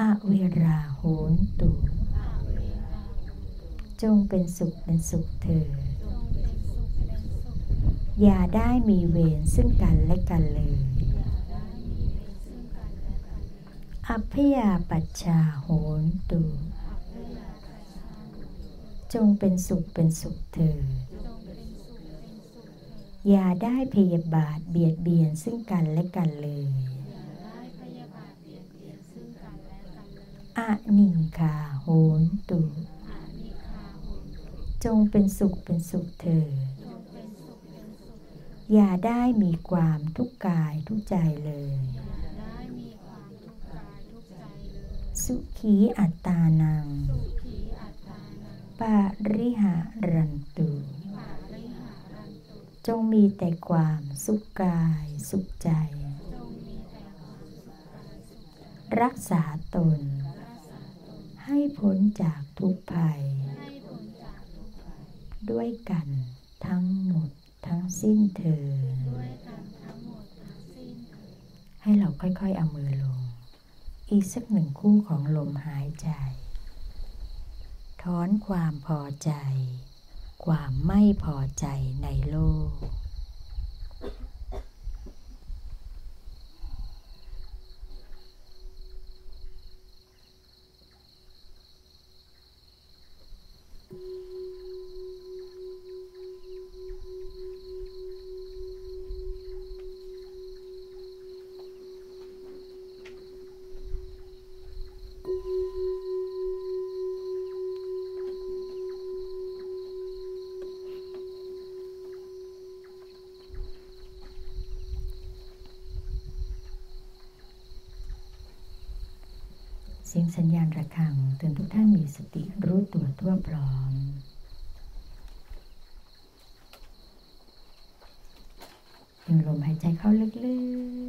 อเวราโหนตุจงเป็นสุขเป็นสุขเถิดอย่าได้มีเวรซึ่งกันและกันเลยอัพยาปัชชาโหนตุจงเป็นสุขเป็นสุขเถิดอย่าได้พยาบาทเบียดเบียนซึ่งกันและกันเลยอะนิงคาโหนตุ จงเป็นสุขเป็นสุขเถิดอย่าได้มีความทุกข์กายทุกข์ใจเลยสุขีอัตตานังปาริหารันตุจงมีแต่ความสุขกายสุขใจรักษาตนให้พ้นจากทุกภัยด้วยกันทั้งหมดทั้งสิ้นเถิดให้เราค่อยๆเอามือลงอีกสักหนึ่งคู่ของลมหายใจถอนความพอใจความไม่พอใจในโลกเสียงสัญญาณระฆังเตือนทุกท่านมีสติรู้ตัวทั่วพร้อมดึงลมหายใจเข้าลึ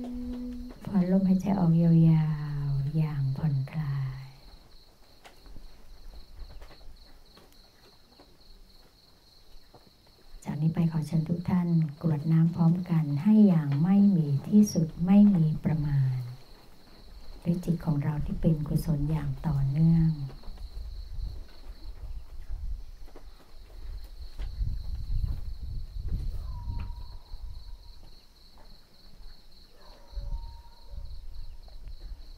กๆผ่อนลมหายใจออกยาวๆอย่างผ่อนคลายจากนี้ไปขอเชิญทุกท่านกรวดน้ำพร้อมกันให้อย่างไม่มีที่สุดไม่มีประมาณด้วยจิตของเราที่เป็นกุศลอย่างต่อเนื่อ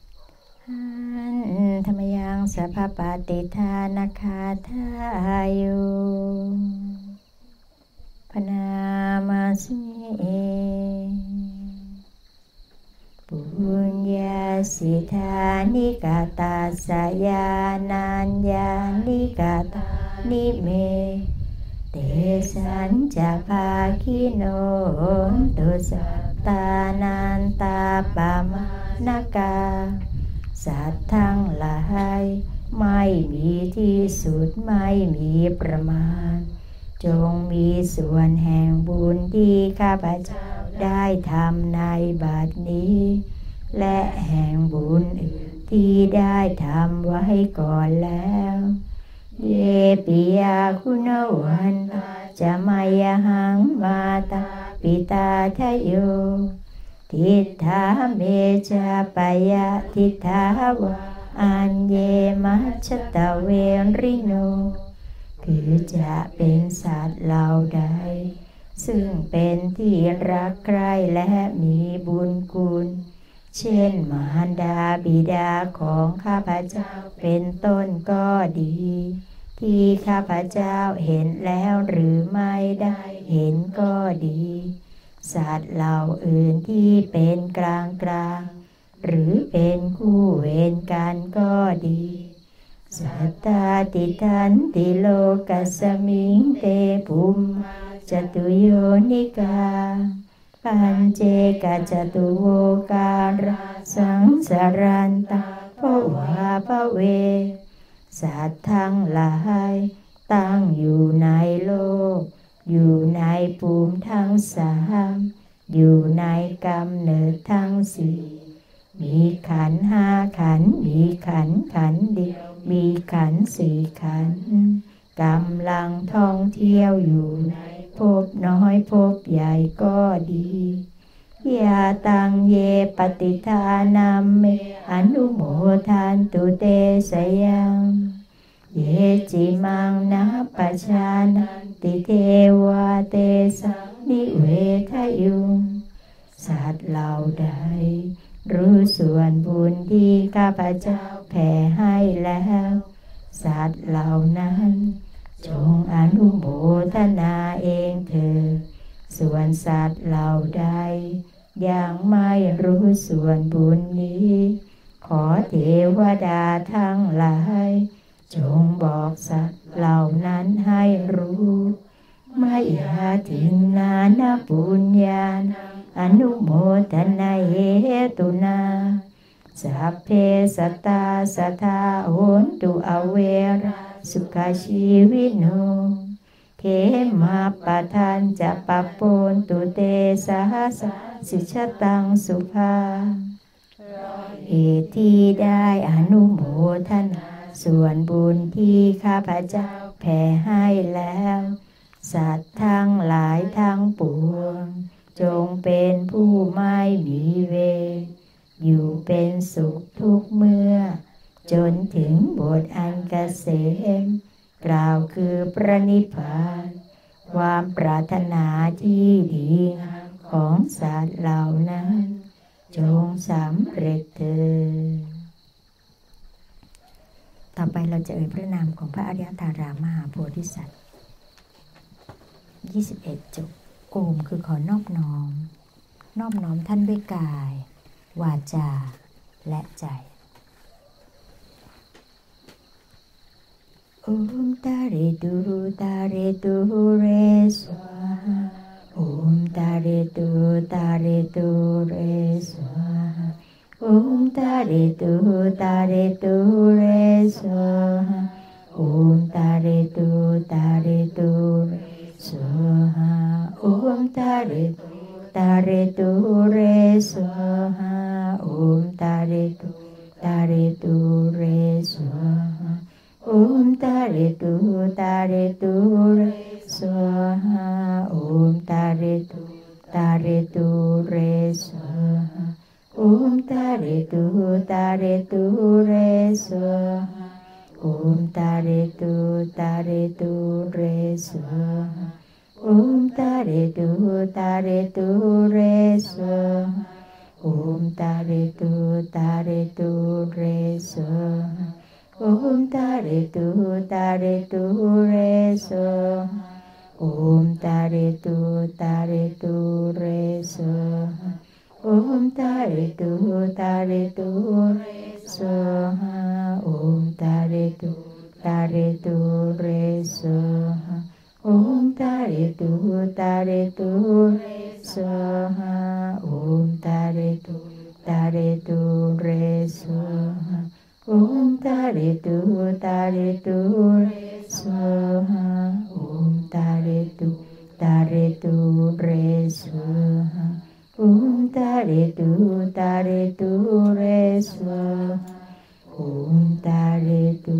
งหันธรรมยังสัพพปฏิทานาคาทายุพนามาสมิปุญญาสิทธานิกาตาสยานัญญานิกาตานิเมเตสัญจภาคิโนตุสัตตานันตาปามานกาสัตว์ทั้งหลายไม่มีที่สุดไม่มีประมาณจงมีส่วนแห่งบุญที่ข้าพเจ้าได้ทำในบัดนี้และแห่งบุญที่ได้ทำไว้ก่อนแล้วเยปิยาคุณวันจะมายหังมาตาปิตาทะโยทิฏฐาเมจาปยะทิฏฐาวะอัญเยมัชชตะเวริโนคือจะเป็นสัตว์เหล่าใดซึ่งเป็นที่รักใคร่และมีบุญคุณเช่นมารดาบิดาของข้าพเจ้าเป็นต้นก็ดีที่ข้าพเจ้าเห็นแล้วหรือไม่ได้เห็นก็ดีสัตว์เหล่าอื่นที่เป็นกลางหรือเป็นคู่เวรกันก็ดีสัตตาติทันติโลกัสสมิงเตภูมจตุโยนิกาปัญเจกะจตุโวการะสังสารันตาภวาภเวสัตว์ทั้งหลายตั้งอยู่ในโลกอยู่ในภูมิทั้งสามอยู่ในกำเนิดทั้งสี่มีขันธ์ห้าขันธ์มีขันธ์เดียวมีขันธ์สี่ขันธ์กำลังท่องเที่ยวอยู่ในภพน้อยภพใหญ่ก็ดียาตังเยปฏิทานัมเมอนุโมทานตุเตสยังเยจิมังนะปัจจานันติเทวะเตสังนิเวทยุงสัตว์เหล่าใดรู้ส่วนบุญที่ข้าพเจ้าแผ่ให้แล้วสัตว์เหล่านั้นจงอนุโมทนาเองเถิดส่วนสัตว์เหล่าใดยังไม่รู้ส่วนบุญนี้ขอเทวดาทั้งหลาย จงบอกสัตว์เหล่านั้นให้รู้ไม่หาทินนานาปุญญาอนุโมทนาเหตุนาสัพเพสัตตาสัทธาโหนตุอเวราสุขชีวิโนเขมาปะทันจะปะปนตุเตสหสสิชตังสุภาเหตุที่ได้อนุโมทนาส่วนบุญที่ข้าพเจ้าแผ่ให้แล้วสัตว์ทั้งหลายทั้งปวงจงเป็นผู้ไม่มีเวรอยู่เป็นสุขทุกเมื่อจนถึงบทอันเกษมกล่าวคือพระนิพพานความปรารถนาที่ดีงามของสัตว์เหล่านั้นจงสำเร็จเถิดต่อไปเราจะเอ่ยพระนามของพระอริยธารามมหาโพธิสัตว์21 จบโอมคือขอนอบน้อมท่านด้วยกายวาจาและใจโอมตาเรตุตาเรตุเรสวาโอมตาเรตุตาเรตุเรสวาโอมตาเรตุตาเรตุเรสวาโอมตาเรตุตาเรตุเรสวาโอมตาเรตุตาเรตุเรสวาโอมตาเรตุตาเรตุเรสวาโอมตาเรตุตาเรตุเรสวาโอมตาเรตุตาเรตุเรสวาโอมตาเรตุตาเรตุเรสวาโอมตาเรตุตาเรตุเรสวาโอมตาเรตุตาเรตุเรสวาโอมตาเรตุตาเรตุเรสวาโอมตาเรตุตาเรตุเรสวาโอมตาเรตุตาเรตุเรสวาโอมตาเรตุตาเรตุเรสวาโอมตาเรตุตาเรตุเรสวาโอมตาเรตุตาเรตุเรสวาโอมตาเรตุตาเรตุเรสวาโอมตาเรตุตาเรตุเรสวาโอมตาเรตุตาเรตุเรสวาโอมตาเรตุตาเรตุเรสวาโอมตาเรตุตาเรตุเรสวาโอตาเรตุ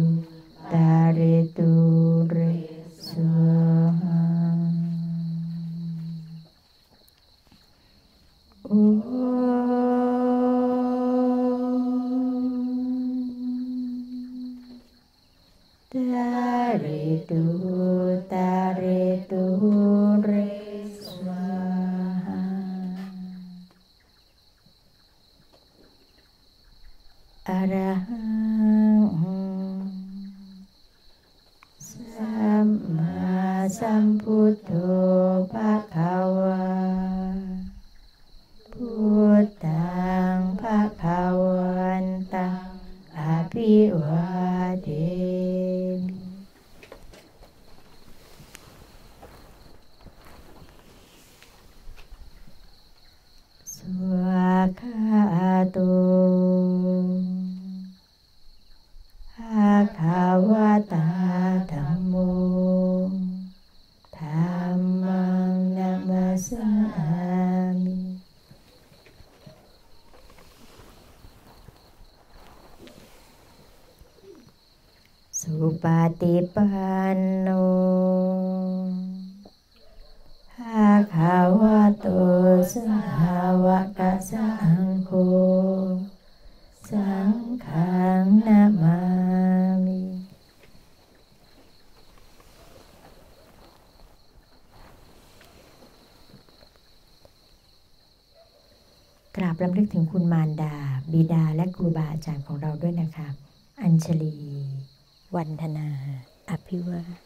ตาเรตุเรสวาอะระหังสัมมาสัมพุทโธภะคะวาพุทธังภะคะวันตังอภิวาเทสวากาโตภะคะวะตาธัมโมธัมมังนะมัสสามิสุปฏิปันโนภะคะวะโตสาวกสังโฆสังฆังนะมามิกราบรำลึกถึงคุณมารดาบิดาและครูบาอาจารย์ของเราด้วยนะคะอัญชลีวันธนาอภิวาท